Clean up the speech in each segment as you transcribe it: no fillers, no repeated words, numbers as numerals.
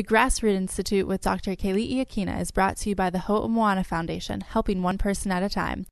The Grassroot Institute with Dr. Keli'i Akina is brought to you by the Ho'omoana Foundation, helping one person at a time.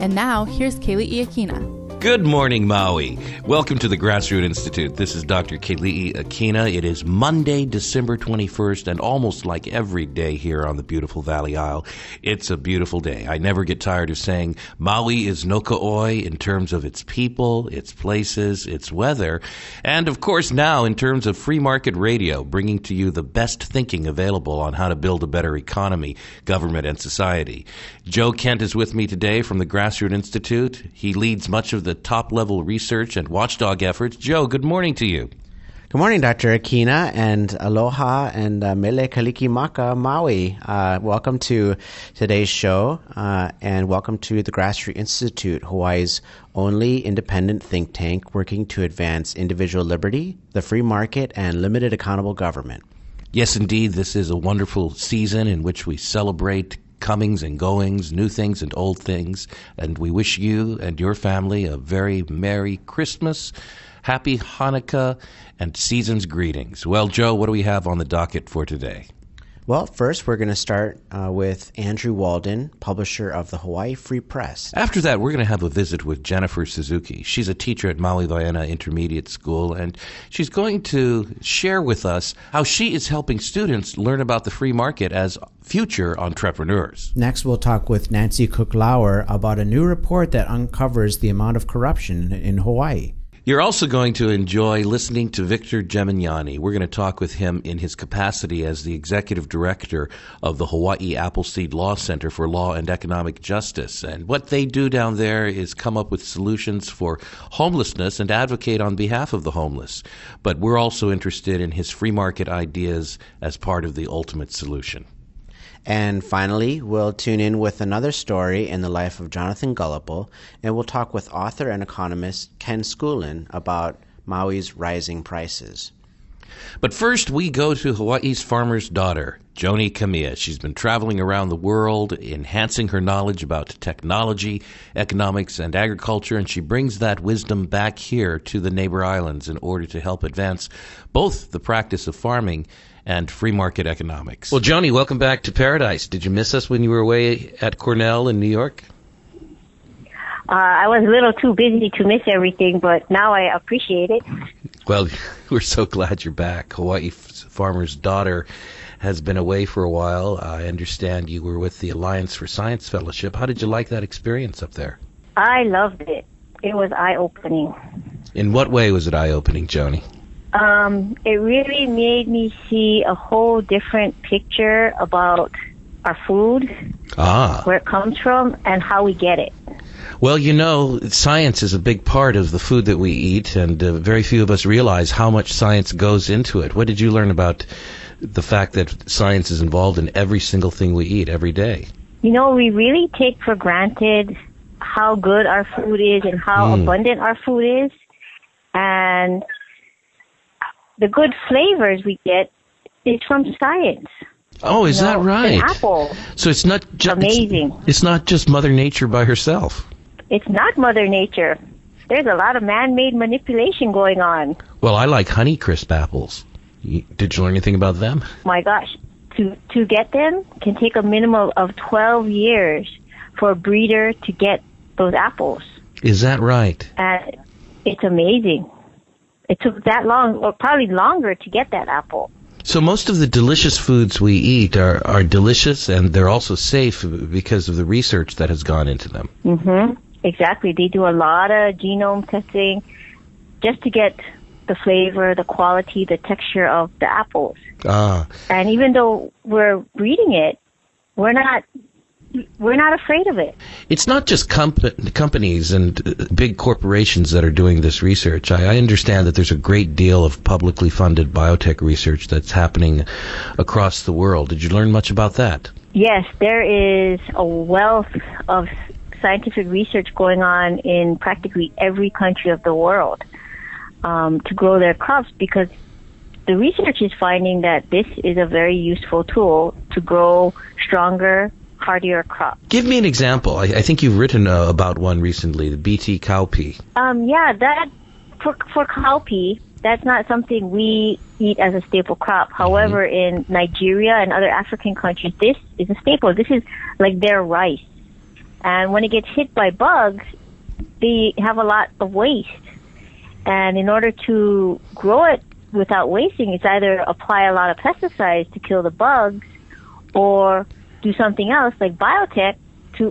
And now, here's Keli'i Akina. Good morning, Maui. Welcome to the Grassroot Institute. This is Dr. Keli'i Akina. It is Monday, December 21st, and almost like every day here on the beautiful Valley Isle, it's a beautiful day. I never get tired of saying Maui is no ka'oi in terms of its people, its places, its weather, and of course now in terms of free market radio, bringing to you the best thinking available on how to build a better economy, government, and society. Joe Kent is with me today from the Grassroot Institute. He leads much of the top-level research and watchdog efforts. Joe, good morning to you. Good morning, Dr. Akina, and aloha and mele kaliki maka Maui. Welcome to today's show, and welcome to the Grassroot Institute, Hawaii's only independent think tank working to advance individual liberty, the free market, and limited accountable government. Yes, indeed. This is a wonderful season in which we celebrate comings and goings, new things and old things. And we wish you and your family a very Merry Christmas, Happy Hanukkah, and season's greetings. Well, Joe, what do we have on the docket for today? Well, first, we're going to start with Andrew Walden, publisher of the Hawaii Free Press. After that, we're going to have a visit with Jennifer Suzuki. She's a teacher at Maui Waena Intermediate School, and she's going to share with us how she is helping students learn about the free market as future entrepreneurs. Next, we'll talk with Nancy Cook-Lauer about a new report that uncovers the amount of corruption in Hawaii. You're also going to enjoy listening to Victor Geminiani. We're going to talk with him in his capacity as the executive director of the Hawaii Appleseed Center for Law and Economic Justice. And what they do down there is come up with solutions for homelessness and advocate on behalf of the homeless. But we're also interested in his free market ideas as part of the ultimate solution. And finally, we'll tune in with another story in the life of Jonathan Gullible, and we'll talk with author and economist Ken Schoolland about Maui's rising prices. But first, we go to Hawaii's farmer's daughter, Joni Kamiya. She's been traveling around the world, enhancing her knowledge about technology, economics, and agriculture, and she brings that wisdom back here to the neighbor islands in order to help advance both the practice of farming and free market economics. Well, Joni, welcome back to paradise. Did you miss us when you were away at Cornell in New York? I was a little too busy to miss everything, but now I appreciate it. Well, we're so glad you're back. Hawaii Farmer's Daughter has been away for a while. I understand you were with the Alliance for Science Fellowship. How did you like that experience up there? I loved it. It was eye-opening. In what way was it eye-opening, Joni? It really made me see a whole different picture about our food, where it comes from, and how we get it. Well, you know, science is a big part of the food that we eat, and very few of us realize how much science goes into it. What did you learn about the fact that science is involved in every single thing we eat every day? You know, we really take for granted how good our food is and how abundant our food is, and the good flavors we get is from science. Oh, is that right? An apple. So it's not just amazing. It's not just Mother Nature by herself. It's not Mother Nature. There's a lot of man-made manipulation going on. Well, I like Honeycrisp apples. Did you learn anything about them? My gosh, to get them can take a minimum of 12 years for a breeder to get those apples. Is that right? And it's amazing. It took that long, or probably longer, to get that apple. So most of the delicious foods we eat are delicious, and they're also safe because of the research that has gone into them. Mm-hmm. Exactly. They do a lot of genome testing just to get the flavor, the quality, the texture of the apples. And even though we're breeding it, we're not afraid of it. It's not just companies and big corporations that are doing this research. I understand that there's a great deal of publicly funded biotech research that's happening across the world. Did you learn much about that? Yes, there is a wealth of scientific research going on in practically every country of the world to grow their crops because the research is finding that this is a very useful tool to grow stronger, hardier crops. Give me an example. I think you've written about one recently, the BT cowpea. For cowpea, that's not something we eat as a staple crop. However, in Nigeria and other African countries, this is a staple. This is like their rice. And when it gets hit by bugs, they have a lot of waste. And in order to grow it without wasting, it's either apply a lot of pesticides to kill the bugs or do something else like biotech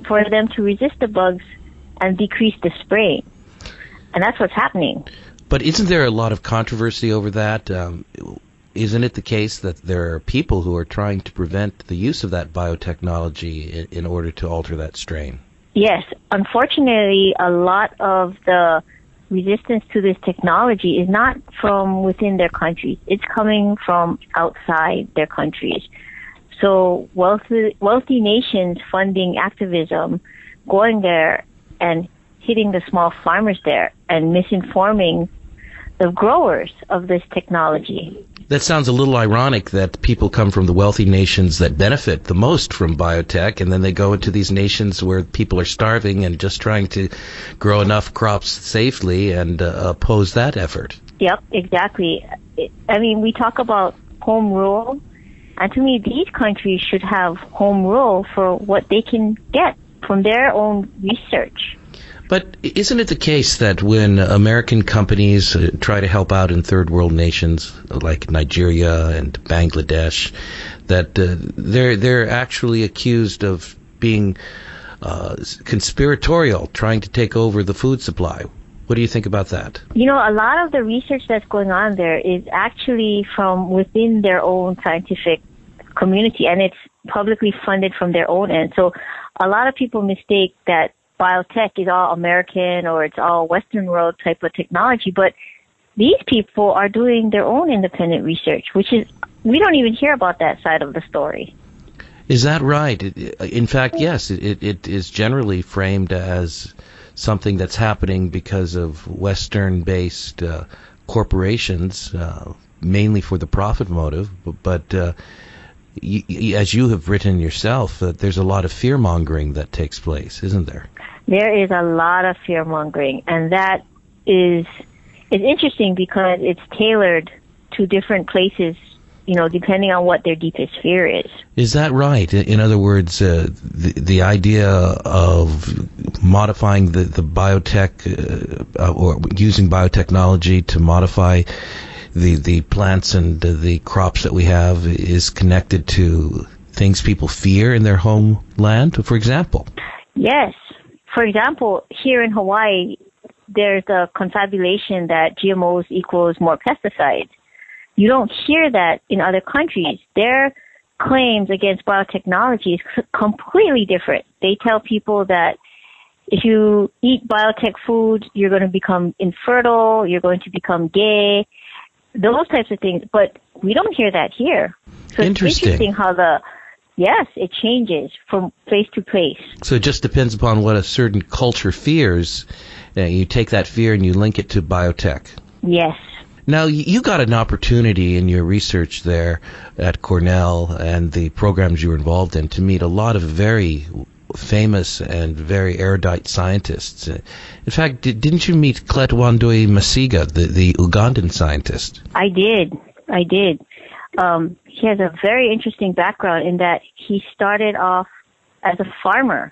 for them to resist the bugs and decrease the spraying. And that's what's happening. But isn't there a lot of controversy over that? Isn't it the case that there are people who are trying to prevent the use of that biotechnology in order to alter that strain? Yes. Unfortunately, a lot of the resistance to this technology is not from within their countries. It's coming from outside their countries. So wealthy nations funding activism, going there and hitting the small farmers there and misinforming the growers of this technology. That sounds a little ironic that people come from the wealthy nations that benefit the most from biotech, and then they go into these nations where people are starving and just trying to grow enough crops safely and oppose that effort. Yep, exactly. I mean, we talk about home rule, and to me, these countries should have home rule for what they can get from their own research. But isn't it the case that when American companies try to help out in third world nations like Nigeria and Bangladesh, that they're actually accused of being conspiratorial, trying to take over the food supply? What do you think about that? You know, a lot of the research that's going on there is actually from within their own scientific community, and it's publicly funded from their own end. So a lot of people mistake that biotech is all American or it's all Western world type of technology, but these people are doing their own independent research, which is, we don't even hear about that side of the story. Is that right? In fact, yes, it is generally framed as something that's happening because of Western-based corporations, mainly for the profit motive, but as you have written yourself, there's a lot of fear-mongering that takes place, isn't there? There is a lot of fear-mongering, and that is interesting because it's tailored to different places, you know, depending on what their deepest fear is. Is that right? In other words, the idea of modifying the biotech or using biotechnology to modify the plants and the crops that we have is connected to things people fear in their homeland, for example? Yes. For example, here in Hawaii, there's a confabulation that GMOs equals more pesticides. You don't hear that in other countries. Their claims against biotechnology is completely different. They tell people that if you eat biotech food, you're going to become infertile, you're going to become gay, those types of things, but we don't hear that here. So it's interesting how it changes from place to place. So it just depends upon what a certain culture fears. You take that fear and you link it to biotech. Yes. Now, you got an opportunity in your research there at Cornell and the programs you were involved in to meet a lot of very famous and very erudite scientists. In fact, didn't you meet Kletwandui Masiga, the Ugandan scientist? I did. He has a very interesting background in that he started off as a farmer,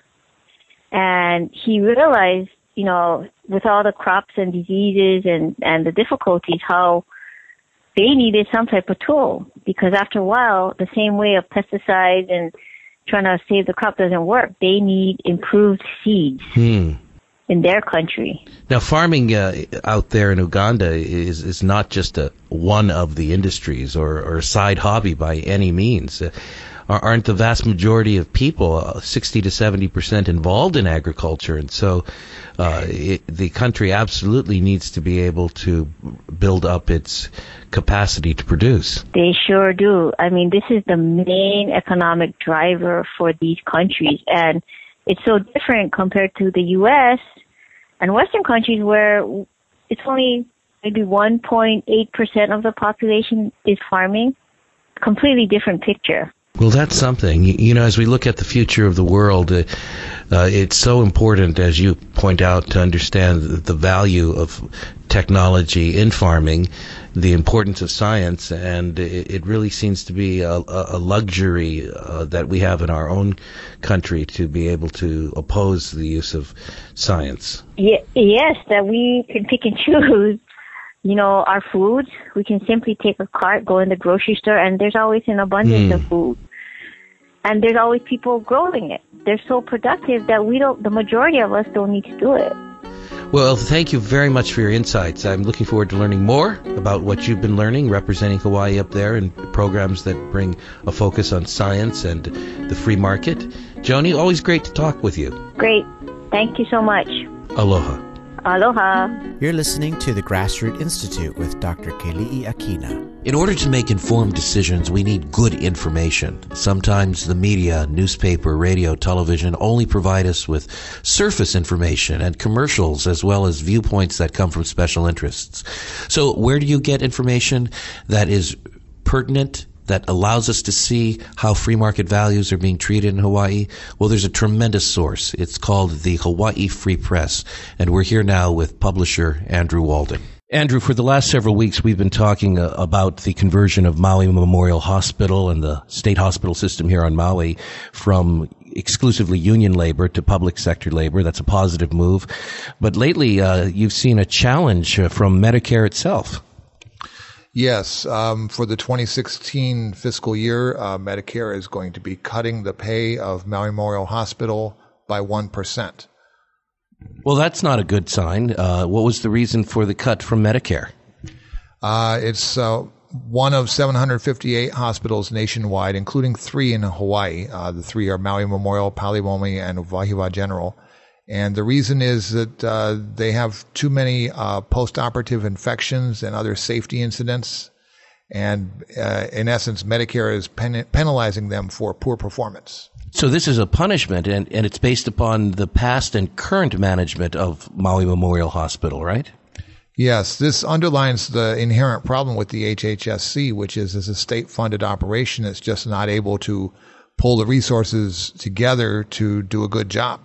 and he realized, you know, with all the crops and diseases and the difficulties, how they needed some type of tool, because after a while, the same way of pesticides and trying to save the crop doesn't work. They need improved seeds in their country. Now, farming out there in Uganda is not just one of the industries or a side hobby by any means. Aren't the vast majority of people, 60 to 70%, involved in agriculture? And so the country absolutely needs to be able to build up its capacity to produce. They sure do. I mean, this is the main economic driver for these countries. And it's so different compared to the U.S. and Western countries where it's only maybe 1.8% of the population is farming. Completely different picture. Well, that's something. You know, as we look at the future of the world, it's so important, as you point out, to understand the value of technology in farming, the importance of science, and it really seems to be a luxury that we have in our own country to be able to oppose the use of science. Yes, that we can pick and choose. You know, our food, we can simply take a cart, go in the grocery store, and there's always an abundance of food. And there's always people growing it. They're so productive that the majority of us don't need to do it. Well, thank you very much for your insights. I'm looking forward to learning more about what you've been learning, representing Hawaii up there in programs that bring a focus on science and the free market. Joni, always great to talk with you. Great. Thank you so much. Aloha. Aloha. You're listening to the Grassroot Institute with Dr. Keli'i Akina. In order to make informed decisions, we need good information. Sometimes the media, newspaper, radio, television only provide us with surface information and commercials as well as viewpoints that come from special interests. So where do you get information that is pertinent, that allows us to see how free market values are being treated in Hawaii? Well, there's a tremendous source. It's called the Hawaii Free Press, and we're here now with publisher Andrew Walden. Andrew, for the last several weeks, we've been talking about the conversion of Maui Memorial Hospital and the state hospital system here on Maui from exclusively union labor to public sector labor. That's a positive move. But lately, you've seen a challenge from Medicare itself. Yes. For the 2016 fiscal year, Medicare is going to be cutting the pay of Maui Memorial Hospital by 1%. Well, that's not a good sign. What was the reason for the cut from Medicare? It's one of 758 hospitals nationwide, including three in Hawaii. The three are Maui Memorial, Pali Momi, and Wahiawa General. And the reason is that they have too many post-operative infections and other safety incidents. And in essence, Medicare is penalizing them for poor performance. So this is a punishment, and it's based upon the past and current management of Maui Memorial Hospital, right? Yes. This underlines the inherent problem with the HHSC, which is as a state-funded operation, it's just not able to pull the resources together to do a good job.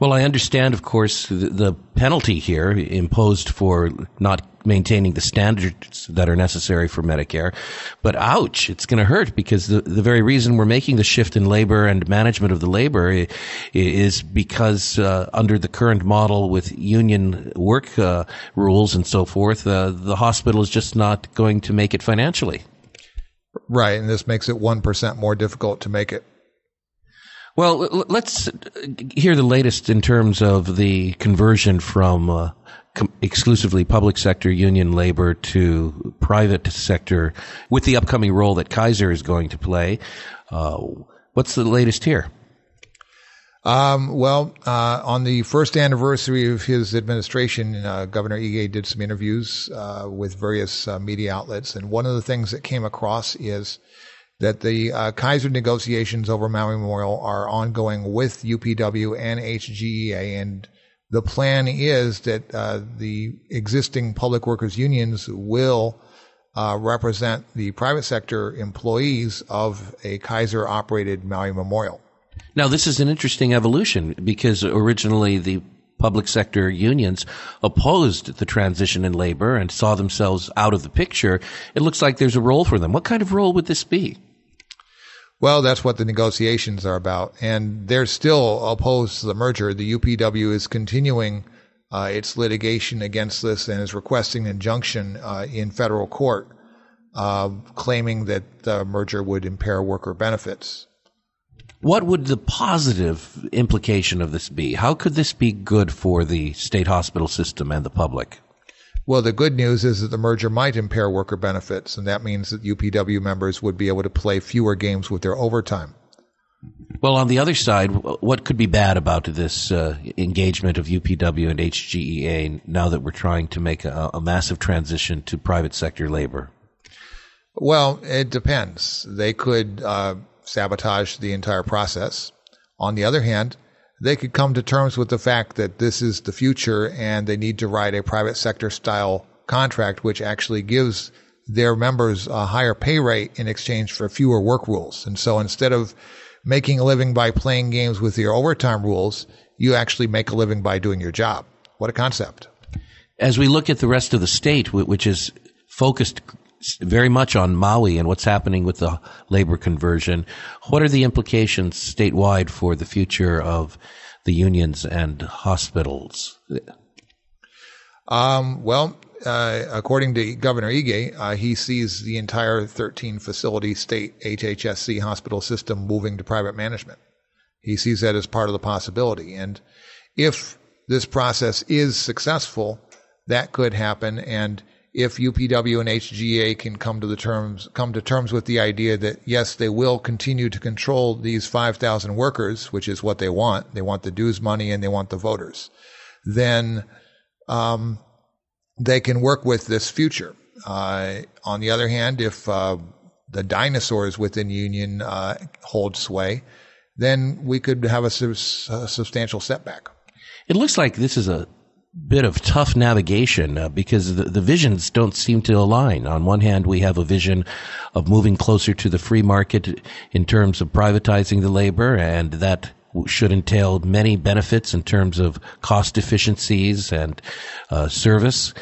Well, I understand, of course, the penalty here imposed for not maintaining the standards that are necessary for Medicare. But ouch, it's going to hurt because the very reason we're making the shift in labor and management of the labor is because under the current model with union work rules and so forth, the hospital is just not going to make it financially. Right, and this makes it 1% more difficult to make it. Well, let's hear the latest in terms of the conversion from exclusively public sector union labor to private sector with the upcoming role that Kaiser is going to play. What's the latest here? On the first anniversary of his administration, Governor Ige did some interviews with various media outlets. And one of the things that came across is that the Kaiser negotiations over Maui Memorial are ongoing with UPW and HGEA, and the plan is that the existing public workers unions will represent the private sector employees of a Kaiser-operated Maui Memorial. Now, this is an interesting evolution because originally the public sector unions opposed the transition in labor and saw themselves out of the picture. It looks like there's a role for them. What kind of role would this be? Well, that's what the negotiations are about, and they're still opposed to the merger. The UPW is continuing its litigation against this and is requesting injunction in federal court, claiming that the merger would impair worker benefits. What would the positive implication of this be? How could this be good for the state hospital system and the public? Well, the good news is that the merger might impair worker benefits, and that means that UPW members would be able to play fewer games with their overtime. Well, on the other side, what could be bad about this engagement of UPW and HGEA now that we're trying to make a massive transition to private sector labor? Well, it depends. They could sabotage the entire process. On the other hand, they could come to terms with the fact that this is the future and they need to ride a private sector style contract, which actually gives their members a higher pay rate in exchange for fewer work rules. And so instead of making a living by playing games with your overtime rules, you actually make a living by doing your job. What a concept. As we look at the rest of the state, which is focused very much on Maui and what's happening with the labor conversion, what are the implications statewide for the future of the unions and hospitals? According to Governor Ige, he sees the entire 13-facility state HHSC hospital system moving to private management. He sees that as part of the possibility. And if this process is successful, that could happen. And if UPW and HGEA can come to terms with the idea that, yes, they will continue to control these 5,000 workers, which is what they want the dues money and they want the voters, then they can work with this future. On the other hand, if the dinosaurs within union hold sway, then we could have a substantial setback. It looks like this is a bit of tough navigation because the visions don't seem to align. On one hand, we have a vision of moving closer to the free market in terms of privatizing the labor, and that should entail many benefits in terms of cost efficiencies and service.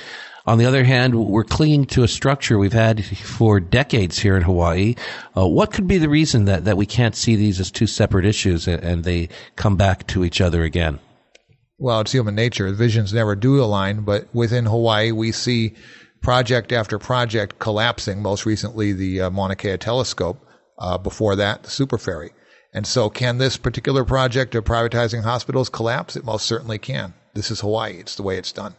On the other hand, we're clinging to a structure we've had for decades here in Hawaii. What could be the reason that we can't see these as two separate issues and they come back to each other again? Well, it's human nature. Visions never do align, but within Hawaii, we see project after project collapsing, most recently the Mauna Kea telescope, before that, the super ferry. And so can this particular project of privatizing hospitals collapse? It most certainly can. This is Hawaii. It's the way it's done.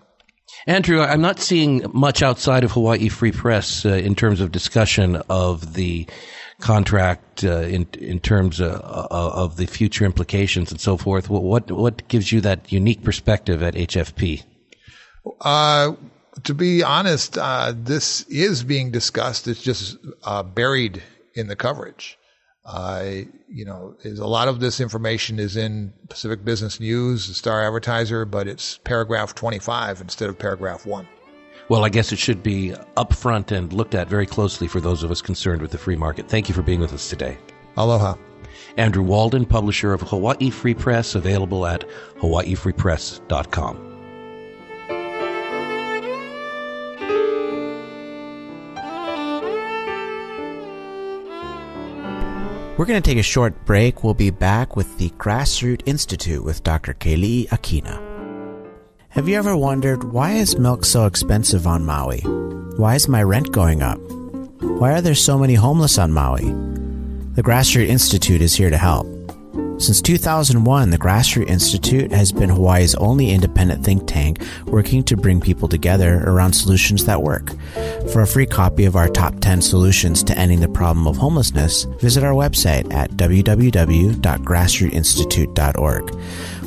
Andrew, I'm not seeing much outside of Hawaii Free Press in terms of discussion of the contract in terms of the future implications and so forth. What gives you that unique perspective at HFP? To be honest, this is being discussed. It's just buried in the coverage. A lot of this information is in Pacific Business News, the Star Advertiser, but it's paragraph 25 instead of paragraph 1. Well, I guess it should be up front and looked at very closely for those of us concerned with the free market. Thank you for being with us today. Aloha. Andrew Walden, publisher of Hawaii Free Press, available at hawaiifreepress.com. We're going to take a short break. We'll be back with the Grassroot Institute with Dr. Keli'i Akina. Have you ever wondered, why is milk so expensive on Maui? Why is my rent going up? Why are there so many homeless on Maui? The Grassroot Institute is here to help. Since 2001, the Grassroot Institute has been Hawaii's only independent think tank working to bring people together around solutions that work. For a free copy of our top 10 solutions to ending the problem of homelessness, visit our website at www.grassrootinstitute.org.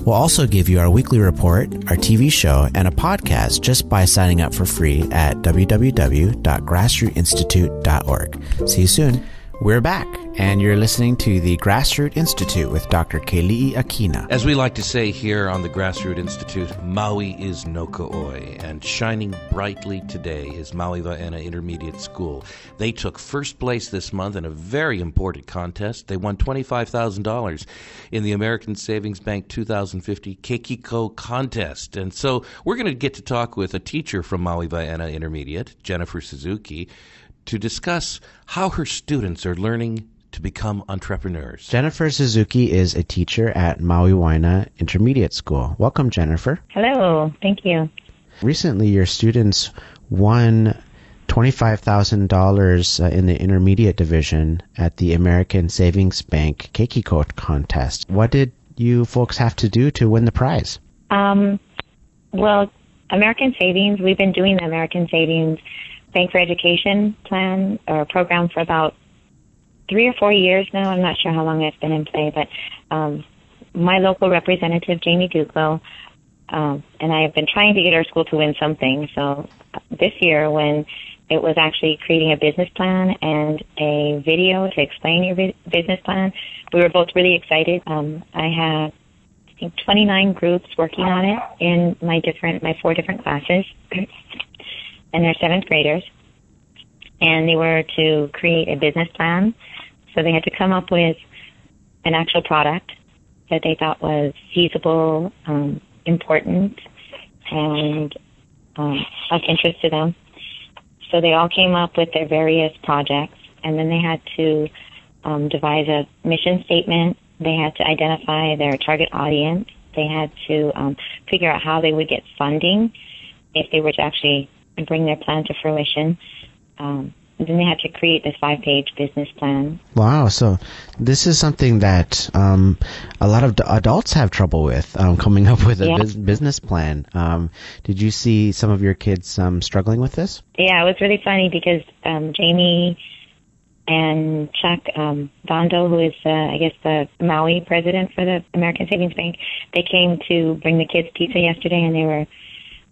We'll also give you our weekly report, our TV show, and a podcast just by signing up for free at www.grassrootinstitute.org. See you soon. We're back, and you're listening to the Grassroot Institute with Dr. Keli'i Akina. As we like to say here on the Grassroot Institute, Maui is no ko'oi, and shining brightly today is Maui Waena Intermediate School. They took first place this month in a very important contest. They won $25,000 in the American Savings Bank 2050 KeikiCo Contest. And so we're going to get to talk with a teacher from Maui Waena Intermediate, Jennifer Suzuki, to discuss how her students are learning to become entrepreneurs. Jennifer Suzuki is a teacher at Maui Waena Intermediate School. Welcome, Jennifer. Hello. Thank you. Recently, your students won $25,000 in the intermediate division at the American Savings Bank KeikiCo Contest. What did you folks have to do to win the prize? American Savings, we've been doing the American Savings Bank for Education plan or program for about 3 or 4 years now. I'm not sure how long it's been in play, but my local representative, Jamie Duclo, and I have been trying to get our school to win something. So this year, when it was actually creating a business plan and a video to explain your business plan, we were both really excited. I think 29 groups working on it in my 4 different classes. and they're seventh graders, and they were to create a business plan. So they had to come up with an actual product that they thought was feasible, important, and of interest to them. So they all came up with their various projects, and then they had to devise a mission statement. They had to identify their target audience. They had to figure out how they would get funding if they were to actually bring their plan to fruition. Then they had to create this 5-page business plan. Wow. So this is something that a lot of adults have trouble with, coming up with a business plan. Did you see some of your kids struggling with this? Yeah, it was really funny because Jamie and Chuck Dondo, who is, I guess, the Maui president for the American Savings Bank, they came to bring the kids pizza yesterday, and they were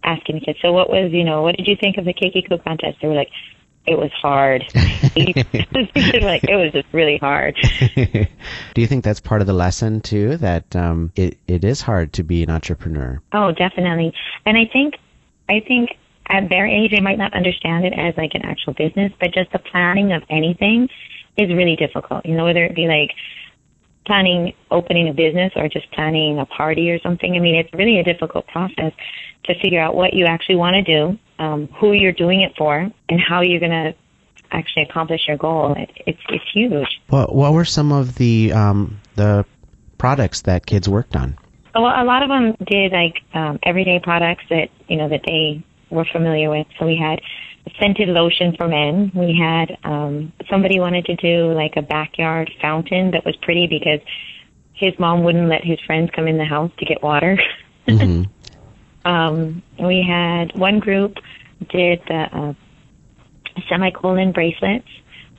asking the kids, so what was, you know, what did you think of the KeikiCo contest? They were like, it was hard. Like, it was just really hard. Do you think that's part of the lesson, too, that it is hard to be an entrepreneur? Oh, definitely. And I think at their age, they might not understand it as like an actual business, but just the planning of anything is really difficult. You know, whether it be like planning opening a business or just planning a party or something. I mean, it's really a difficult process to figure out what you actually want to do, who you're doing it for, and how you're going to actually accomplish your goal. It's huge. Well, what were some of the products that kids worked on? Well, a lot of them did like everyday products that, you know, that they we're familiar with. So we had scented lotion for men. We had somebody wanted to do like a backyard fountain that was pretty because his mom wouldn't let his friends come in the house to get water. Mm-hmm. We had one group did the semicolon bracelets,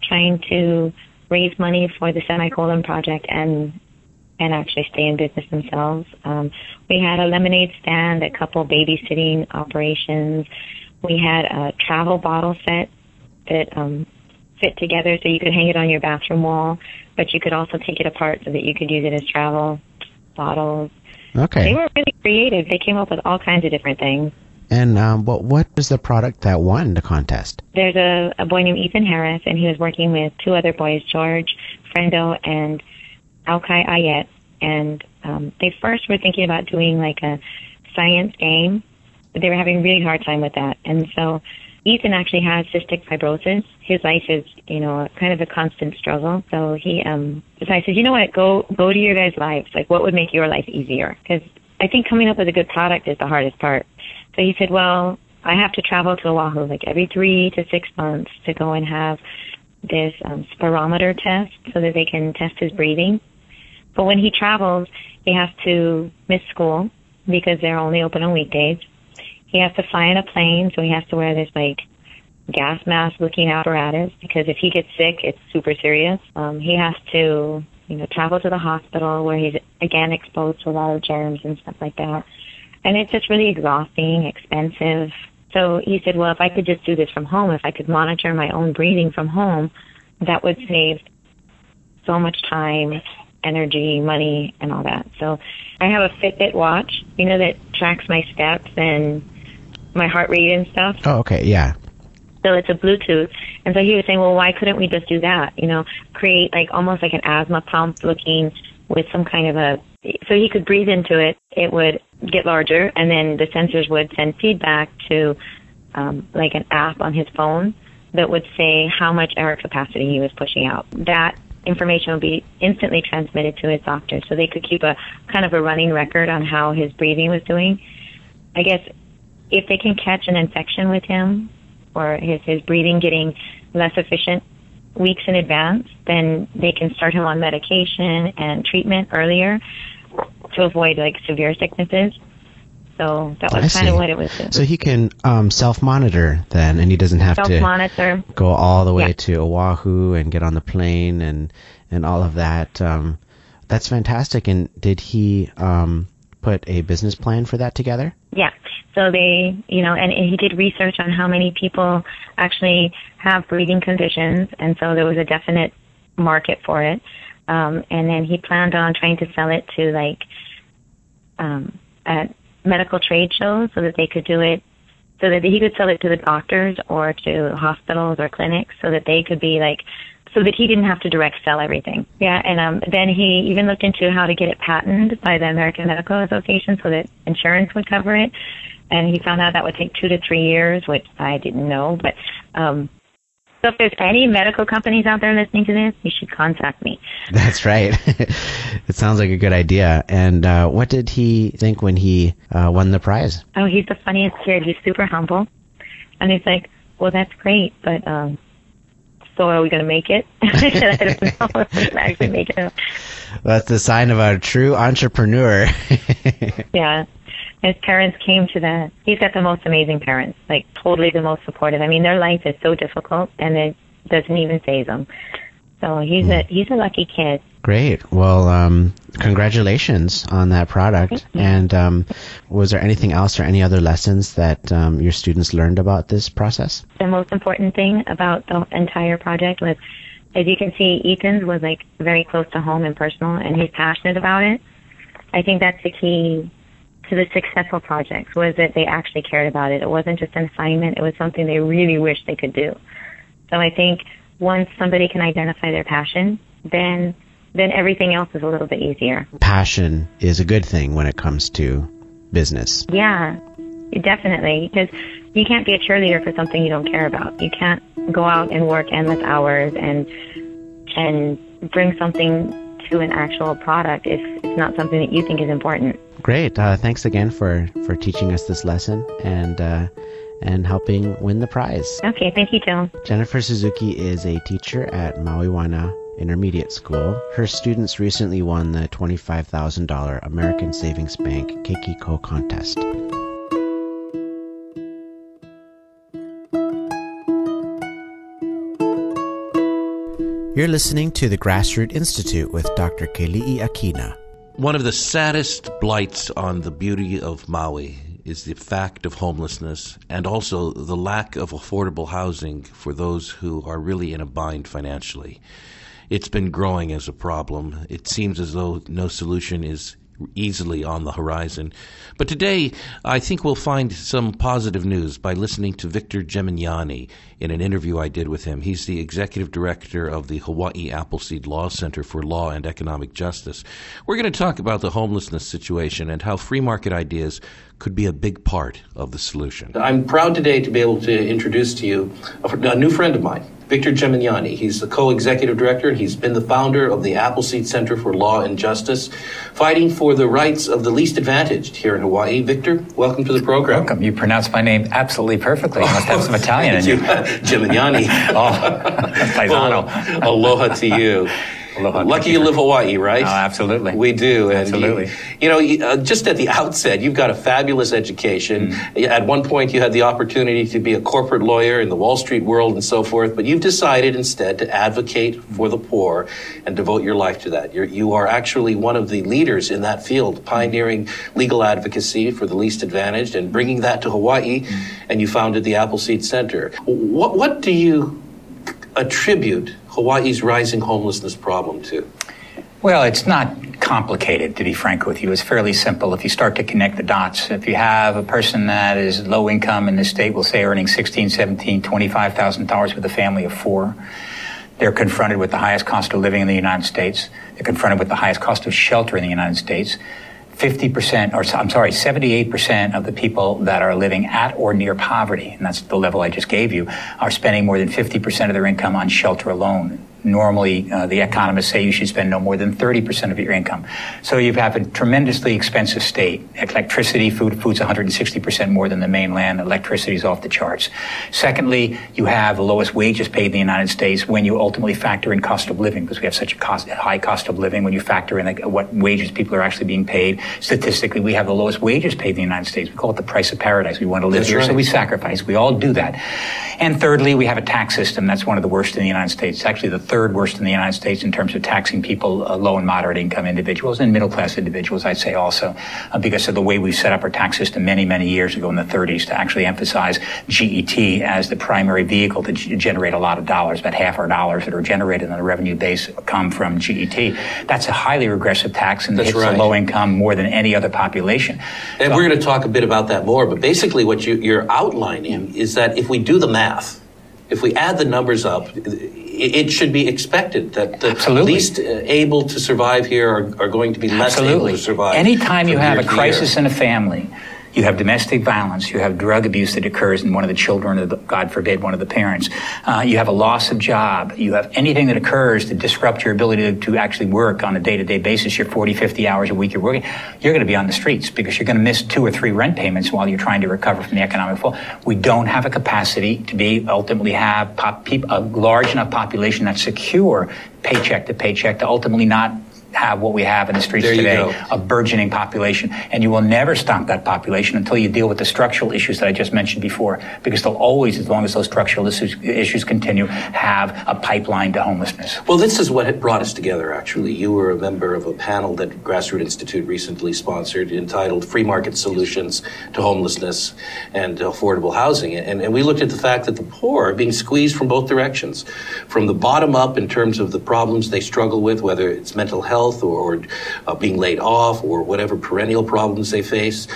trying to raise money for the semicolon project and actually stay in business themselves. We had a lemonade stand, a couple babysitting operations. We had a travel bottle set that fit together so you could hang it on your bathroom wall, but you could also take it apart so that you could use it as travel bottles. Okay. They were really creative. They came up with all kinds of different things. And what was the product that won the contest? There's a boy named Ethan Harris, and he was working with two other boys, George Frendo and Alkai Ayet, and they first were thinking about doing like a science game, but they were having a really hard time with that. And so Ethan actually has cystic fibrosis. His life is, you know, kind of a constant struggle. So he decided, you know what, go to your guys' lives. Like, what would make your life easier? Because I think coming up with a good product is the hardest part. So he said, well, I have to travel to Oahu like every 3 to 6 months to go and have this spirometer test so that they can test his breathing. But when he travels, he has to miss school because they're only open on weekdays. He has to fly in a plane, so he has to wear this, like, gas mask-looking apparatus because if he gets sick, it's super serious. He has to, you know, travel to the hospital where he's, again, exposed to a lot of germs and stuff like that. And it's just really exhausting, expensive. So he said, well, if I could just do this from home, if I could monitor my own breathing from home, that would save so much time, energy, money, and all that. So I have a Fitbit watch, you know, that tracks my steps and my heart rate and stuff. Oh, okay, yeah. So it's a Bluetooth. And so he was saying, well, why couldn't we just do that? You know, create like almost like an asthma pump looking with some kind of a, so he could breathe into it, it would get larger, and then the sensors would send feedback to like an app on his phone that would say how much air capacity he was pushing out. That information would be instantly transmitted to his doctor, so they could keep a kind of a running record on how his breathing was doing. I guess if they can catch an infection with him or his breathing getting less efficient weeks in advance, then they can start him on medication and treatment earlier to avoid like severe sicknesses. So that was kind of what it was. So he can self-monitor then, and he doesn't have to go all the way to Oahu and get on the plane and all of that. That's fantastic. And did he put a business plan for that together? Yeah. So they, you know, and he did research on how many people actually have breathing conditions, and so there was a definite market for it. And then he planned on trying to sell it to, like, at medical trade shows so that they could do it so that he could sell it to the doctors or to hospitals or clinics so that they could be like, so that he didn't have to direct sell everything. Yeah, and then he even looked into how to get it patented by the American Medical Association so that insurance would cover it. And he found out that would take 2 to 3 years, which I didn't know. But so if there's any medical companies out there listening to this, you should contact me. That's right. It sounds like a good idea. And what did he think when he won the prize? Oh, he's the funniest kid. He's super humble. And he's like, well, that's great, but so are we going to make it? I don't know if we can actually make it. Well, that's the sign of a true entrepreneur. Yeah. His parents came to that. He's got the most amazing parents, like totally the most supportive. I mean, their life is so difficult, and it doesn't even faze them. So he's a lucky kid. Great. Well, congratulations on that product. And was there anything else or any other lessons that your students learned about this process? The most important thing about the entire project was, as you can see, Ethan's was like very close to home and personal, and he's passionate about it. I think that's the key to the successful projects, was that they actually cared about it. It wasn't just an assignment. It was something they really wished they could do. So I think once somebody can identify their passion, then everything else is a little bit easier. Passion is a good thing when it comes to business. Yeah, definitely, because you can't be a cheerleader for something you don't care about. You can't go out and work endless hours and bring something to an actual product if it's not something that you think is important. Great. Thanks again for teaching us this lesson and helping win the prize. Okay, thank you, Joe. Jennifer Suzuki is a teacher at Maui Waena Intermediate School. Her students recently won the $25,000 American Savings Bank KeikiCo Contest. You're listening to the Grassroot Institute with Dr. Keli'i Akina. One of the saddest blights on the beauty of Maui is the fact of homelessness and also the lack of affordable housing for those who are really in a bind financially. It's been growing as a problem. It seems as though no solution is easily on the horizon. But today, I think we'll find some positive news by listening to Victor Geminiani in an interview I did with him. He's the executive director of the Hawaii Appleseed Law Center for Law and Economic Justice. We're going to talk about the homelessness situation and how free market ideas could be a big part of the solution. I'm proud today to be able to introduce to you a new friend of mine, Victor Geminiani. He's the co-executive director. He's been the founder of the Appleseed Center for Law and Justice, fighting for the rights of the least advantaged here in Hawaii. Victor, welcome to the program. Welcome. You pronounced my name absolutely perfectly. You must have some Italian in you. Geminiani. Paisano. Well, aloha to you. Lucky you live Hawaii, right? Oh, absolutely. We do. And absolutely. You know, just at the outset, you've got a fabulous education. Mm-hmm. At one point, you had the opportunity to be a corporate lawyer in the Wall Street world and so forth, but you've decided instead to advocate for the poor and devote your life to that. You are actually one of the leaders in that field, pioneering legal advocacy for the least advantaged and bringing that to Hawaii, mm-hmm. and you founded the Appleseed Center. What do you attribute Hawaii's rising homelessness problem to? Well, it's not complicated, to be frank with you. It's fairly simple if you start to connect the dots. If you have a person that is low income in this state, we'll say earning $16,000, $17,000, $25,000 with a family of four, they're confronted with the highest cost of living in the United States. They're confronted with the highest cost of shelter in the United States. 78% of the people that are living at or near poverty, and that's the level I just gave you, are spending more than 50% of their income on shelter alone. Normally, the economists say you should spend no more than 30% of your income. So you have a tremendously expensive state. Electricity, food's 160% more than the mainland. Electricity is off the charts. Secondly, you have the lowest wages paid in the United States when you ultimately factor in cost of living, because we have such a high cost of living. When you factor in what wages people are actually being paid, statistically, we have the lowest wages paid in the United States. We call it the price of paradise. We want to live that's here, right. So we sacrifice. We all do that. And thirdly, we have a tax system that's one of the worst in the United States. It's actually the third worst in the United States in terms of taxing people, low and moderate income individuals and middle class individuals, I'd say also, because of the way we set up our tax system many, many years ago in the 30s to actually emphasize GET as the primary vehicle to generate a lot of dollars. About half our dollars that are generated on the revenue base come from GET. That's a highly regressive tax and hits the low income more than any other population. And we're going to talk a bit about that more, but basically what you're outlining is that if we do the math, if we add the numbers up, it should be expected that the least able to survive here are going to be less able to survive. Anytime you have a crisis in a family, you have domestic violence, you have drug abuse that occurs in one of the children, or God forbid, one of the parents. You have a loss of job. You have anything that occurs to disrupt your ability to actually work on a day-to-day basis. You're 40, 50 hours a week you're working. You're going to be on the streets because you're going to miss 2 or 3 rent payments while you're trying to recover from the economic fall. We don't have a capacity to ultimately have a large enough population that's secure paycheck to paycheck to ultimately not have what we have in the streets today, a burgeoning population. And you will never stop that population until you deal with the structural issues that I just mentioned before, because they'll always, as long as those structural issues continue, have a pipeline to homelessness. Well, this is what brought us together, actually. You were a member of a panel that Grassroot Institute recently sponsored entitled Free Market Solutions to Homelessness and Affordable Housing. And we looked at the fact that the poor are being squeezed from both directions, from the bottom up in terms of the problems they struggle with, whether it's mental health or being laid off or whatever perennial problems they face,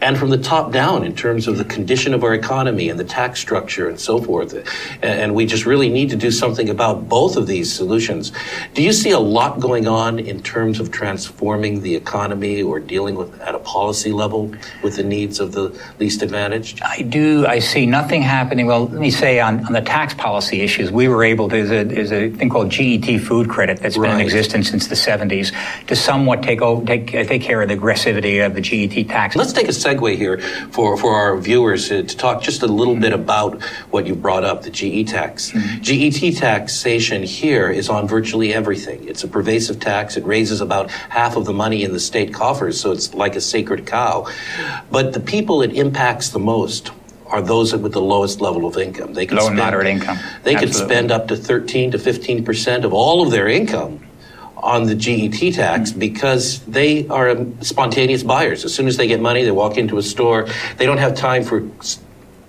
and from the top down in terms of the condition of our economy and the tax structure and so forth. And we just really need to do something about both of these solutions. Do you see a lot going on in terms of transforming the economy or dealing with at a policy level with the needs of the least advantaged? I do. I see nothing happening. Well, let me say on the tax policy issues, we were able to, there's a thing called GET food credit that's been in existence since the 70s to somewhat take care of the aggressivity of the GET tax. Let's take a segue here for our viewers to talk just a little bit about what you brought up, the GE tax. GET taxation here is on virtually everything. It's a pervasive tax. It raises about half of the money in the state coffers, so it's like a sacred cow. But the people it impacts the most are those with the lowest level of income. They can low and moderate income. They could spend up to 13 to 15% of all of their income on the GET tax because they are spontaneous buyers. As soon as they get money, they walk into a store. They don't have time for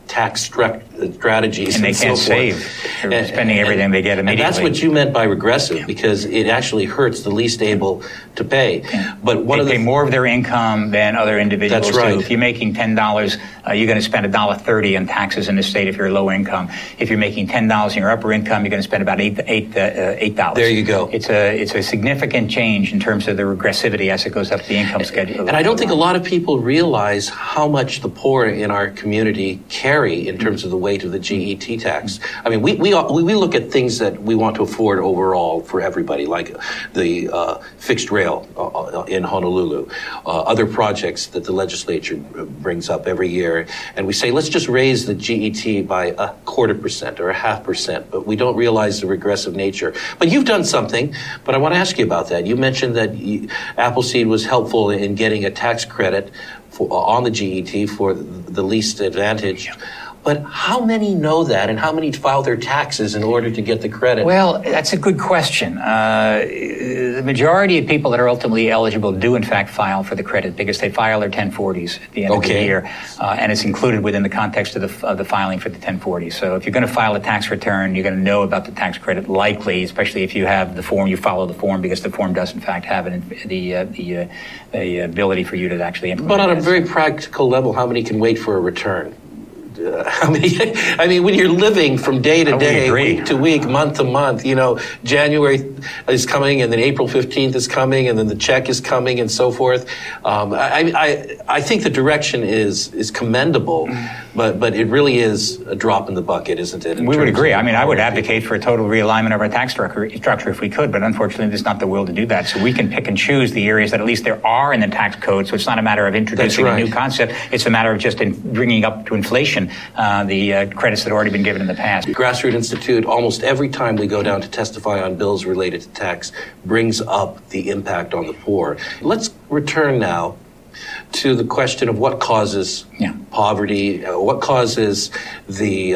tax strategies and so forth. Save. They're spending everything they get immediately. And that's what you meant by regressive, because it actually hurts the least able to pay. Yeah. But they pay more of their income than other individuals do. If you're making $10, you're going to spend $1.30 in taxes in the state if you're low income. If you're making $10 in your upper income, you're going to spend about $8. There you go. It's a significant change in terms of the regressivity as it goes up the income schedule. And I don't think a lot of people realize how much the poor in our community care in terms of the weight of the GET tax. I mean, we look at things that we want to afford overall for everybody, like the fixed rail in Honolulu, other projects that the legislature brings up every year, and we say, let's just raise the GET by 0.25% or 0.5%, but we don't realize the regressive nature. But you've done something, but I want to ask you about that. You mentioned that Appleseed was helpful in getting a tax credit on the GET for the least advantaged. But how many know that, and how many file their taxes in order to get the credit? Well, that's a good question. The majority of people that are ultimately eligible do, in fact, file for the credit because they file their 1040s at the end of the year, and it's included within the context of the filing for the 1040. So if you're going to file a tax return, you're going to know about the tax credit, likely, especially if you have the form, you follow the form, because the form does, in fact, have the ability for you to actually implement it. But on a very practical level, how many can wait for a return? When you're living from day to day, week to week, month to month, January is coming, and then April 15th is coming, and then the check is coming, and so forth. I think the direction is commendable, but it really is a drop in the bucket, isn't it? We would agree. I would advocate for a total realignment of our tax structure if we could, but unfortunately, there's not the will to do that. So we can pick and choose the areas that at least there are in the tax code. So it's not a matter of introducing a new concept. It's a matter of just bringing up to inflation the credits that have already been given in the past. Grassroot Institute, almost every time we go down to testify on bills related to tax, brings up the impact on the poor. Let's return now to the question of what causes poverty, what causes the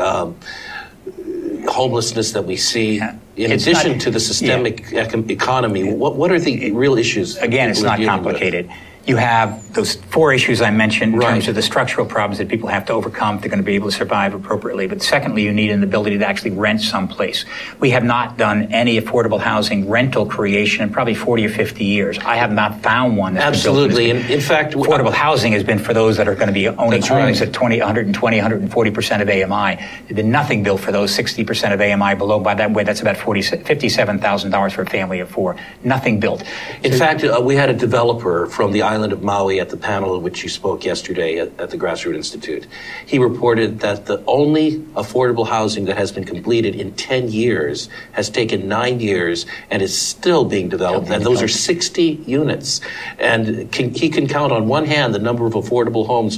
homelessness that we see. in addition to the systemic economy, what are the real issues? Again, it's not complicated. You have those four issues I mentioned in terms of the structural problems that people have to overcome if they're going to be able to survive appropriately. But secondly, you need an ability to actually rent someplace. We have not done any affordable housing rental creation in probably 40 or 50 years. I have not found one that's absolutely. And in fact, affordable housing has been for those that are going to be owning homes at 120, 140% of AMI. There's been nothing built for those 60% of AMI below. By that way, that's about $57,000 for a family of four. Nothing built. In fact, we had a developer from the island of Maui at the panel at which you spoke yesterday at the Grassroot Institute. He reported that the only affordable housing that has been completed in 10 years has taken 9 years and is still being developed. And those are 60 units. And he can count on one hand the number of affordable homes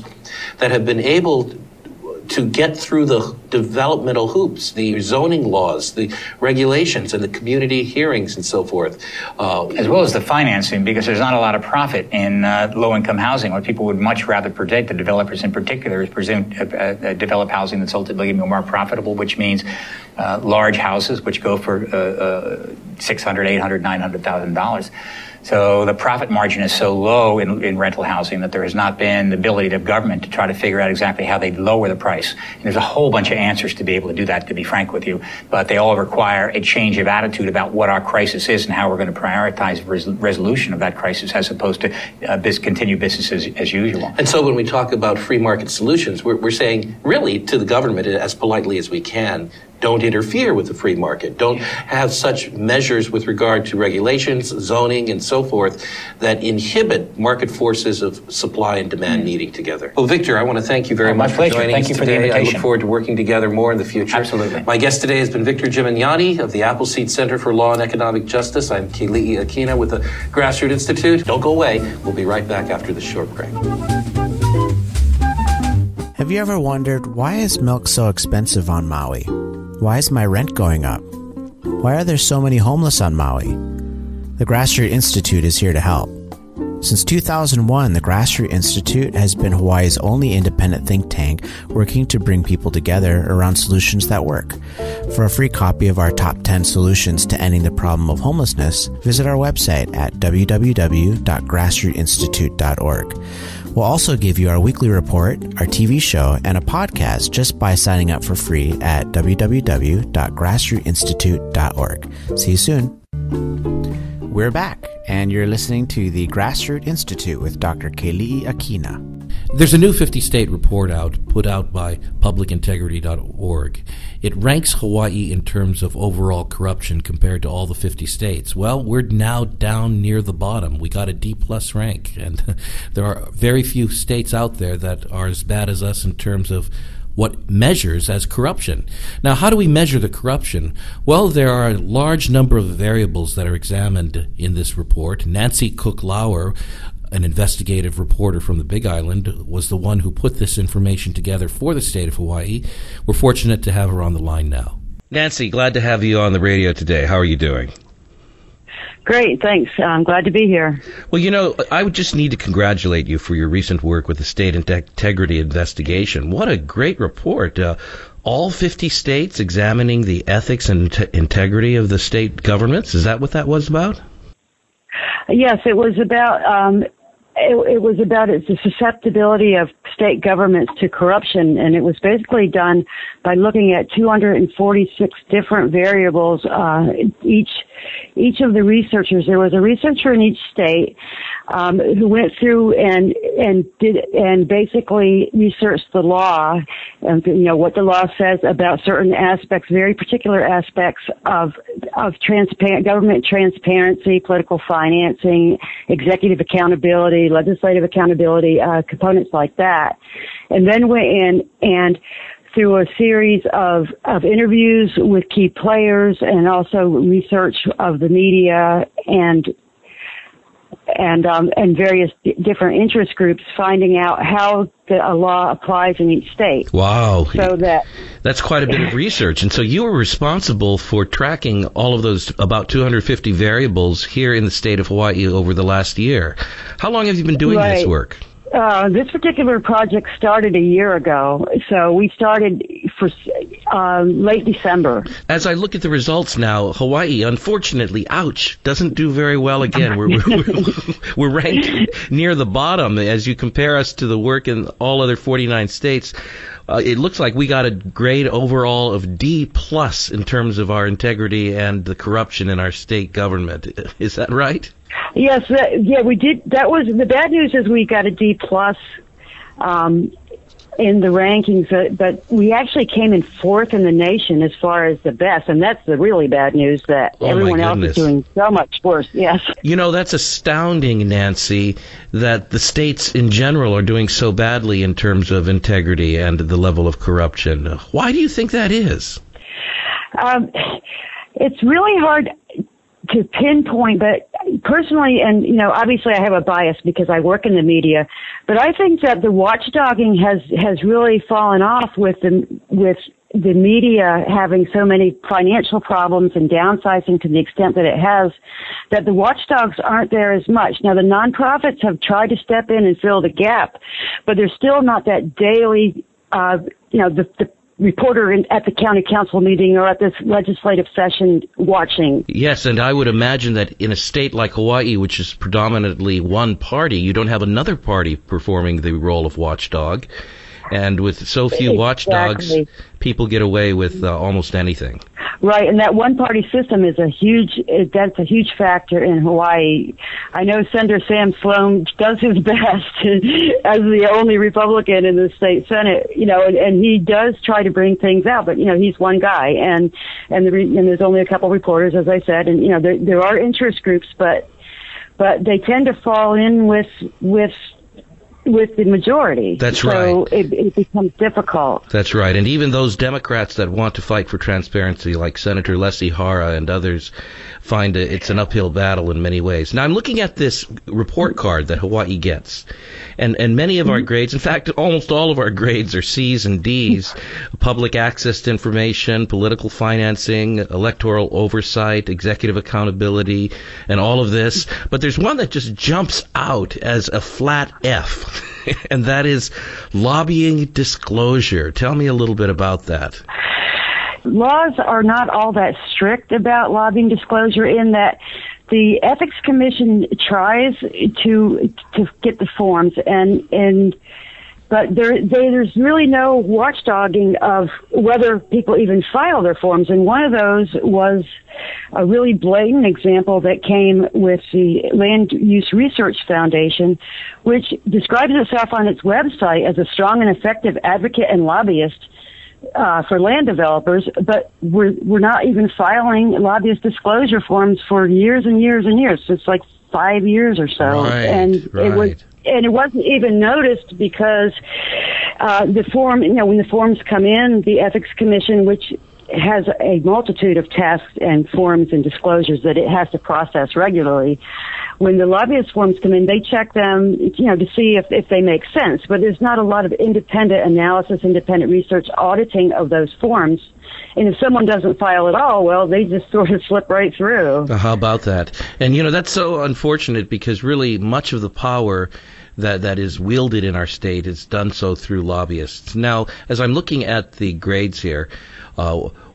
that have been able to get through the developmental hoops, the zoning laws, the regulations, and the community hearings and so forth. As well as the financing, because there's not a lot of profit in low-income housing, where people would much rather predict, the developers in particular, is develop housing that's ultimately more profitable, which means large houses, which go for $600,000, $800,000, $900,000. So the profit margin is so low in rental housing that there has not been the ability of government to try to figure out exactly how they lower the price. And there's a whole bunch of answers to be able to do that, to be frank with you. But they all require a change of attitude about what our crisis is and how we're going to prioritize resolution of that crisis as opposed to continue business as usual. And so when we talk about free market solutions, we're saying really to the government as politely as we can, don't interfere with the free market. Don't have such measures with regard to regulations, zoning, and so forth that inhibit market forces of supply and demand meeting together. Well, Victor, I want to thank you very much for joining us today. The invitation. I look forward to working together more in the future. Absolutely. My guest today has been Victor Geminiani of the Appleseed Center for Law and Economic Justice. I'm Keli'i Akina with the Grassroot Institute. Don't go away. We'll be right back after this short break. Have you ever wondered, why is milk so expensive on Maui? Why is my rent going up? Why are there so many homeless on Maui? The Grassroot Institute is here to help. Since 2001, the Grassroot Institute has been Hawaii's only independent think tank working to bring people together around solutions that work. For a free copy of our top 10 solutions to ending the problem of homelessness, visit our website at www.grassrootinstitute.org. We'll also give you our weekly report, our TV show, and a podcast just by signing up for free at www.grassrootinstitute.org. See you soon. We're back, and you're listening to the Grassroot Institute with Dr. Keli'i Akina. There's a new 50-state report put out by PublicIntegrity.org. It ranks Hawaii in terms of overall corruption compared to all the 50 states. Well, we're now down near the bottom. We got a D-plus rank, and there are very few states out there that are as bad as us in terms of what measures as corruption. Now, how do we measure the corruption? Well, there are a large number of variables that are examined in this report. Nancy Cook-Lauer, an investigative reporter from the Big Island, was the one who put this information together for the state of Hawaii. We're fortunate to have her on the line now. Nancy, glad to have you on the radio today. How are you doing? Great, thanks. I'm glad to be here. Well, you know, I would just need to congratulate you for your recent work with the State Integrity Investigation. What a great report. All 50 states examining the ethics and integrity of the state governments. Is that what that was about? Yes, it was about the susceptibility of state governments to corruption, and it was basically done by looking at 246 different variables. Each of the researchers, there was a researcher in each state who went through and basically researched the law, and you know what the law says about certain aspects, very particular aspects of government transparency, political financing, executive accountability, legislative accountability, components like that, and then went in and through a series of interviews with key players and also research of the media and various different interest groups, finding out how a law applies in each state. Wow. So that's quite a bit of research. And so you were responsible for tracking all of those about 250 variables here in the state of Hawaii over the last year. How long have you been doing this work? This particular project started a year ago. So we started for late December. As I look at the results now, Hawaii, unfortunately, ouch, doesn't do very well again. We're ranked near the bottom as you compare us to the work in all other 49 states. It looks like we got a grade overall of D+ in terms of our integrity and the corruption in our state government. Is that right? Yes. Yeah, we did. That was the bad news, is we got a D+ in the rankings, but we actually came in fourth in the nation as far as the best, and that's the really bad news, that everyone else is doing so much worse. Yes. You know, that's astounding, Nancy, that the states in general are doing so badly in terms of integrity and the level of corruption. Why do you think that is? It's really hard to pinpoint, but personally, and, you know, obviously I have a bias because I work in the media, but I think that the watchdogging has really fallen off with the media having so many financial problems and downsizing to the extent that it has, that the watchdogs aren't there as much. Now, the nonprofits have tried to step in and fill the gap, but there's still not that daily, the reporter at the county council meeting or at this legislative session watching. Yes, and I would imagine that in a state like Hawaii, which is predominantly one party, you don't have another party performing the role of watchdog. And with so few watchdogs, people get away with almost anything. Right, and that one-party system is a huge factor in Hawaii. I know Senator Sam Sloan does his best as the only Republican in the state Senate, you know, and he does try to bring things out, but, you know, he's one guy, and there's only a couple reporters, as I said, and, you know, there are interest groups, but they tend to fall in with the majority. That's right. So it becomes difficult. That's right. And even those Democrats that want to fight for transparency, like Senator Leslie Hara and others, find it's an uphill battle in many ways. Now, I'm looking at this report card that Hawaii gets, and many of our grades, in fact, almost all of our grades are C's and D's, public access to information, political financing, electoral oversight, executive accountability, and all of this. But there's one that just jumps out as a flat F. And that is lobbying disclosure. Tell me a little bit about that. Laws are not all that strict about lobbying disclosure, in that the Ethics Commission tries to get the forms, but there's really no watchdogging of whether people even file their forms. And one of those was a really blatant example that came with the Land Use Research Foundation, which describes itself on its website as a strong and effective advocate and lobbyist for land developers, but we're not even filing lobbyist disclosure forms for years and years and years. So it's like 5 years or so. Right, And it wasn't even noticed because the form, you know, when the forms come in, the Ethics Commission, which has a multitude of tasks and forms and disclosures that it has to process regularly, when the lobbyist forms come in, they check them, you know, to see if they make sense. But there's not a lot of independent analysis, independent research, auditing of those forms. And if someone doesn't file at all, well, they just sort of slip right through. How about that? And, you know, that's so unfortunate, because really much of the power that is wielded in our state is done so through lobbyists. Now, as I'm looking at the grades here,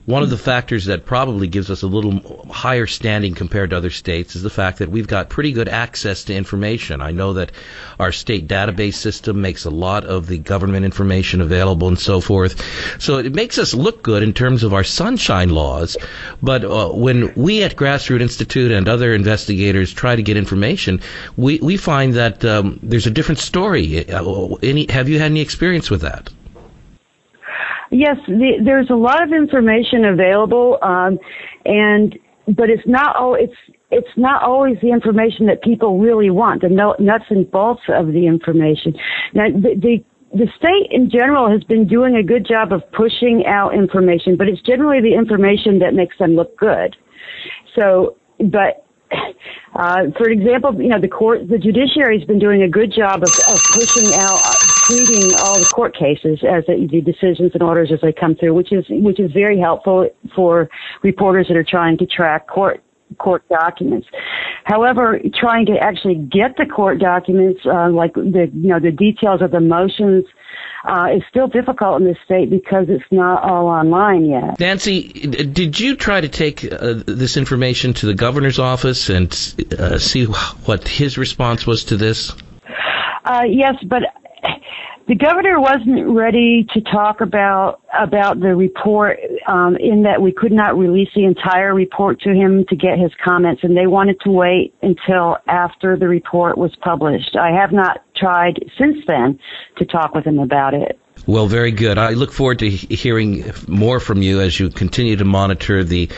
one of the factors that probably gives us a little higher standing compared to other states is the fact that we've got pretty good access to information. I know that our state database system makes a lot of the government information available and so forth. So it makes us look good in terms of our sunshine laws. But when we at Grassroot Institute and other investigators try to get information, we find that there's a different story. Have you had any experience with that? Yes, there's a lot of information available, but it's not always the information that people really want, the nuts and bolts of the information. Now, the state in general has been doing a good job of pushing out information, but it's generally the information that makes them look good. So, but. For example, you know, the judiciary has been doing a good job of pushing out, treating all the court cases as the decisions and orders as they come through, which is very helpful for reporters that are trying to track court documents. However, trying to actually get the court documents, like the details of the motions It's still difficult in this state because it's not all online yet. Nancy, did you try to take this information to the governor's office and see what his response was to this? Yes, but the governor wasn't ready to talk about the report in that we could not release the entire report to him to get his comments, and they wanted to wait until after the report was published. I have not tried since then to talk with him about it. Well, very good. I look forward to hearing more from you as you continue to monitor the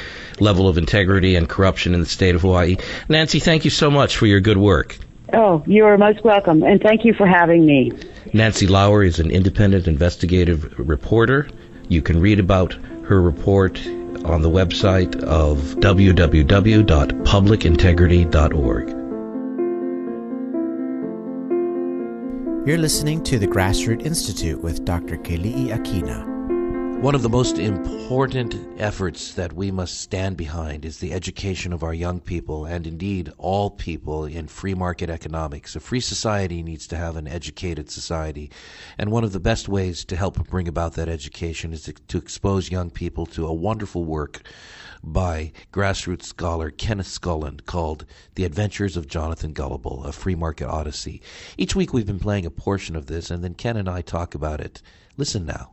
level of integrity and corruption in the state of Hawaii. Nancy, thank you so much for your good work. Oh, you are most welcome, and thank you for having me. Nancy Lauer is an independent investigative reporter. You can read about her report on the website of www.publicintegrity.org. You're listening to the Grassroot Institute with Dr. Keli'i Akina. One of the most important efforts that we must stand behind is the education of our young people, and indeed all people, in free market economics. A free society needs to have an educated society, and one of the best ways to help bring about that education is to expose young people to a wonderful work by grassroots scholar Ken Schoolland called The Adventures of Jonathan Gullible, a Free Market Odyssey. Each week we've been playing a portion of this, and then Ken and I talk about it. Listen now.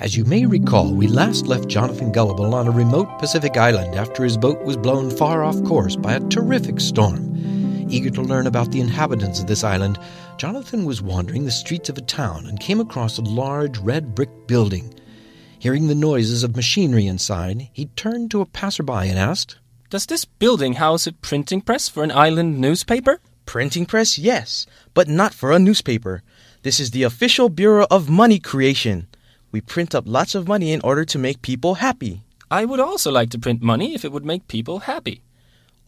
As you may recall, we last left Jonathan Gullible on a remote Pacific island after his boat was blown far off course by a terrific storm. Eager to learn about the inhabitants of this island, Jonathan was wandering the streets of a town and came across a large red brick building. Hearing the noises of machinery inside, he turned to a passerby and asked, "Does this building house a printing press for an island newspaper?" "Printing press, yes, but not for a newspaper. This is the official Bureau of Money Creation. We print up lots of money in order to make people happy." "I would also like to print money if it would make people happy."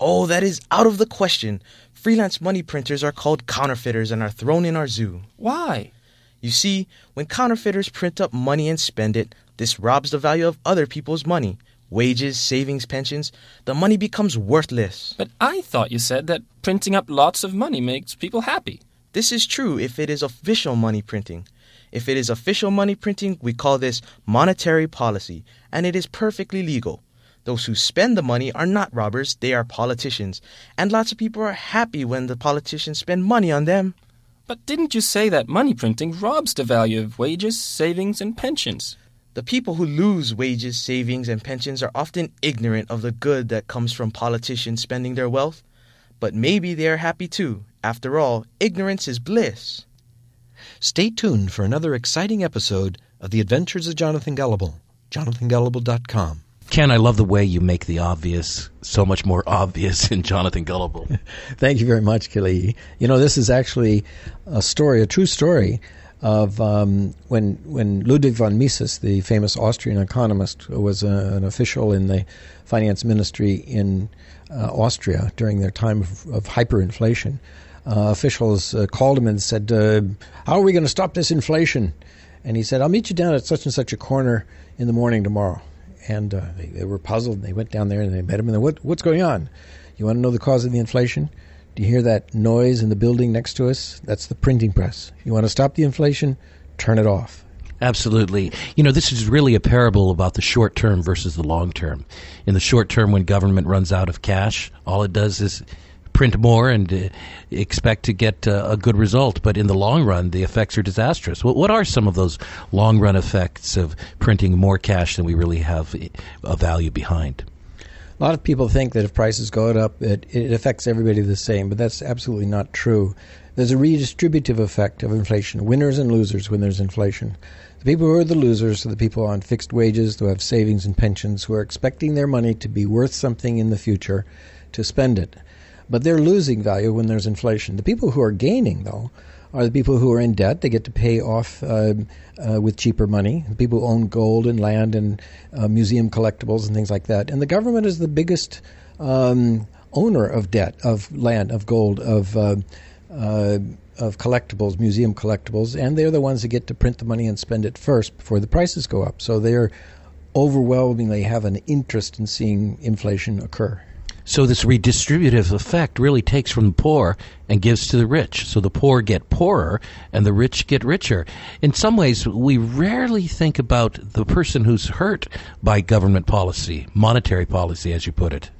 "Oh, that is out of the question. Freelance money printers are called counterfeiters and are thrown in our zoo." "Why?" "You see, when counterfeiters print up money and spend it, this robs the value of other people's money. Wages, savings, pensions, the money becomes worthless." "But I thought you said that printing up lots of money makes people happy." "This is true if it is official money printing. If it is official money printing, we call this monetary policy, and it is perfectly legal. Those who spend the money are not robbers, they are politicians, and lots of people are happy when the politicians spend money on them." "But didn't you say that money printing robs the value of wages, savings, and pensions?" "The people who lose wages, savings, and pensions are often ignorant of the good that comes from politicians spending their wealth. But maybe they are happy too. After all, ignorance is bliss." Stay tuned for another exciting episode of The Adventures of Jonathan Gullible, jonathangullible.com. Ken, I love the way you make the obvious so much more obvious in Jonathan Gullible. Thank you very much, Keli'i. You know, this is actually a story, a true story, of when Ludwig von Mises, the famous Austrian economist, was an official in the finance ministry in Austria during their time of hyperinflation. Officials called him and said, "How are we going to stop this inflation?" And he said, "I'll meet you down at such and such a corner in the morning tomorrow." And they were puzzled, and they went down there and they met him. And they, "What's going on? You want to know the cause of the inflation? Do you hear that noise in the building next to us? That's the printing press. You want to stop the inflation? Turn it off." Absolutely. You know, this is really a parable about the short term versus the long term. In the short term, when government runs out of cash, all it does is print more and expect to get a good result. But in the long run, the effects are disastrous. What are some of those long run effects of printing more cash than we really have a value behind? A lot of people think that if prices go up, it affects everybody the same, but that's absolutely not true. There's a redistributive effect of inflation, winners and losers when there's inflation. The people who are the losers are the people on fixed wages, who have savings and pensions, who are expecting their money to be worth something in the future to spend it. But they're losing value when there's inflation. The people who are gaining, though, are the people who are in debt. They get to pay off with cheaper money. The people who own gold and land and museum collectibles and things like that. And the government is the biggest owner of debt, of land, of gold, of collectibles, museum collectibles. And they're the ones that get to print the money and spend it first before the prices go up. So they're overwhelmingly have an interest in seeing inflation occur. So this redistributive effect really takes from the poor and gives to the rich. So the poor get poorer and the rich get richer. In some ways, we rarely think about the person who's hurt by government policy, monetary policy, as you put it.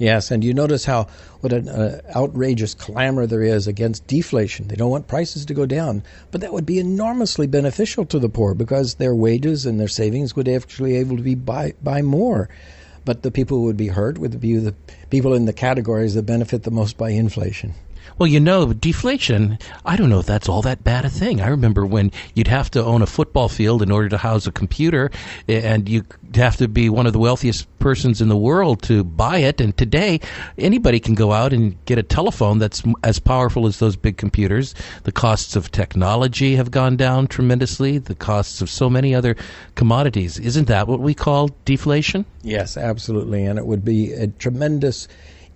Yes, and you notice how what an outrageous clamor there is against deflation. They don't want prices to go down, but that would be enormously beneficial to the poor because their wages and their savings would actually able to be buy more. But the people who would be hurt would be the people in the categories that benefit the most by inflation. Well, you know, deflation, I don't know if that's all that bad a thing. I remember when you'd have to own a football field in order to house a computer, and you'd have to be one of the wealthiest persons in the world to buy it. And today, anybody can go out and get a telephone that's as powerful as those big computers. The costs of technology have gone down tremendously, the costs of so many other commodities. Isn't that what we call deflation? Yes, absolutely. And it would be a tremendous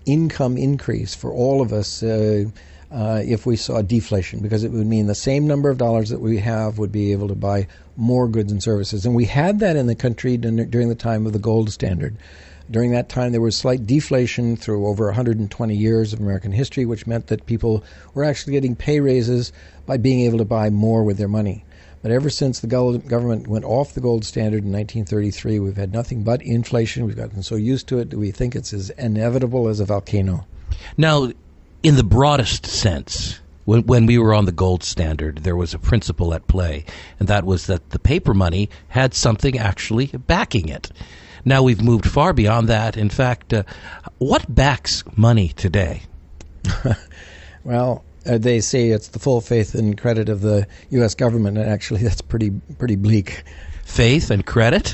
income increase for all of us if we saw deflation, because it would mean the same number of dollars that we have would be able to buy more goods and services. And we had that in the country during the time of the gold standard. During that time, there was slight deflation through over 120 years of American history, which meant that people were actually getting pay raises by being able to buy more with their money. But ever since the government went off the gold standard in 1933, we've had nothing but inflation. We've gotten so used to it that we think it's as inevitable as a volcano. Now, in the broadest sense, when we were on the gold standard, there was a principle at play, and that was that the paper money had something actually backing it. Now we've moved far beyond that. In fact, what backs money today? Well, they say it's the full faith and credit of the U.S. government, and actually that's pretty bleak. Faith and credit?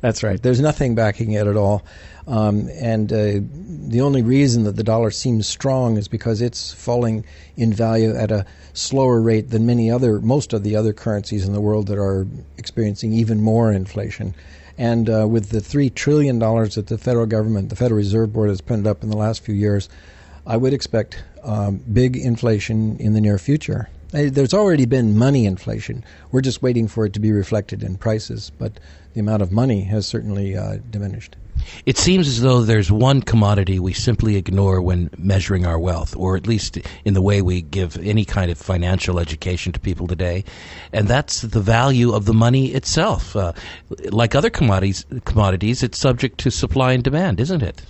That's right. There's nothing backing it at all. The only reason that the dollar seems strong is because it's falling in value at a slower rate than most of the other currencies in the world that are experiencing even more inflation. And with the $3 trillion that the Federal Reserve Board has printed up in the last few years, I would expect big inflation in the near future. There's already been money inflation. We're just waiting for it to be reflected in prices, but the amount of money has certainly diminished. It seems as though there's one commodity we simply ignore when measuring our wealth, or at least in the way we give any kind of financial education to people today, and that's the value of the money itself. Like other commodities, it's subject to supply and demand, isn't it?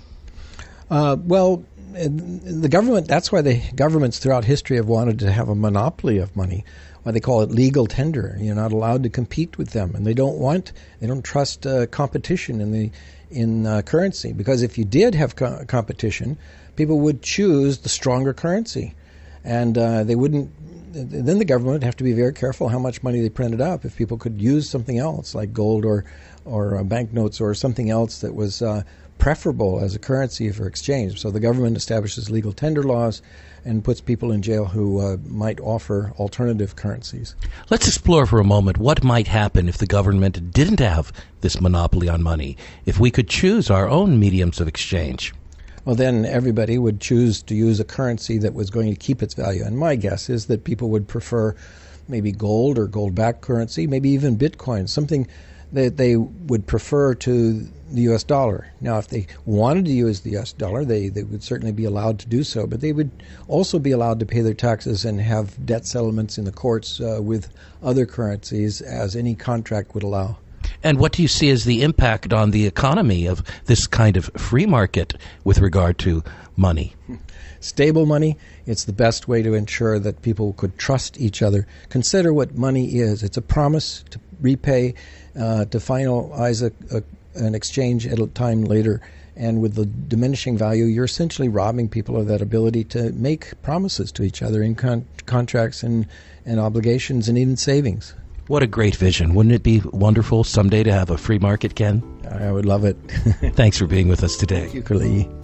Well, the government, that's why the governments throughout history have wanted to have a monopoly of money, why they call it legal tender. You're not allowed to compete with them, and they don't trust competition in currency, because if you did have competition, people would choose the stronger currency, and they wouldn't. Then the government would have to be very careful how much money they printed up if people could use something else like gold or banknotes or something else that was preferable as a currency for exchange. So the government establishes legal tender laws and puts people in jail who might offer alternative currencies. Let's explore for a moment what might happen if the government didn't have this monopoly on money, if we could choose our own mediums of exchange. Well, then everybody would choose to use a currency that was going to keep its value. And my guess is that people would prefer maybe gold or gold-backed currency, maybe even Bitcoin, something that they would prefer to the U.S. dollar. Now, if they wanted to use the U.S. dollar, they would certainly be allowed to do so, but they would also be allowed to pay their taxes and have debt settlements in the courts with other currencies, as any contract would allow. And what do you see as the impact on the economy of this kind of free market with regard to money? Stable money, it's the best way to ensure that people could trust each other. Consider what money is. It's a promise to repay, to finalize an exchange at a time later. And with the diminishing value, you're essentially robbing people of that ability to make promises to each other in contracts and obligations and even savings. What a great vision. Wouldn't it be wonderful someday to have a free market, Ken? I would love it. Thanks for being with us today. Thank you, Keli'i.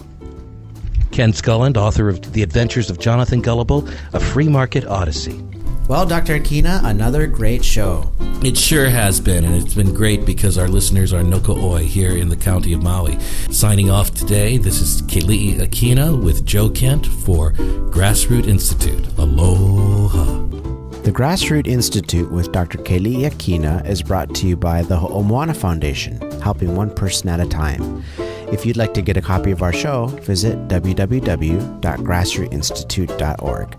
Ken Schoolland, author of The Adventures of Jonathan Gullible, A Free Market Odyssey. Well, Dr. Akina, another great show. It sure has been, and it's been great because our listeners are Noko'oi here in the county of Maui. Signing off today, this is Keli'i Akina with Joe Kent for Grassroot Institute. Aloha. The Grassroot Institute with Dr. Keli'i Akina is brought to you by the Ho'omoana Foundation, helping one person at a time. If you'd like to get a copy of our show, visit www.grassrootinstitute.org.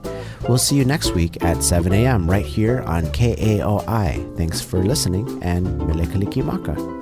We'll see you next week at 7 a.m. right here on KAOI. Thanks for listening and mele kalikimaka.